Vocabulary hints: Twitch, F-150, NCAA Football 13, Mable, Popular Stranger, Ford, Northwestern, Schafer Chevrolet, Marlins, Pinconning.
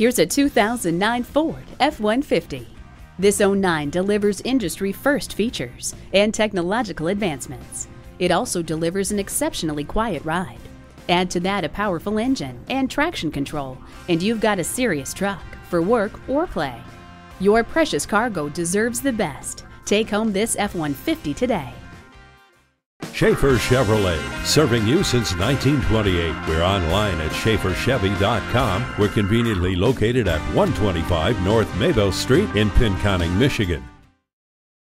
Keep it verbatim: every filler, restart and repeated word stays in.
Here's a two thousand nine Ford F one fifty. This oh nine delivers industry-first features and technological advancements. It also delivers an exceptionally quiet ride. Add to that a powerful engine and traction control, and you've got a serious truck for work or play. Your precious cargo deserves the best. Take home this F one fifty today. Schafer Chevrolet, serving you since nineteen twenty-eight. We're online at schafer chevy dot com. We're conveniently located at one twenty-five North Mable Street in Pinconning, Michigan.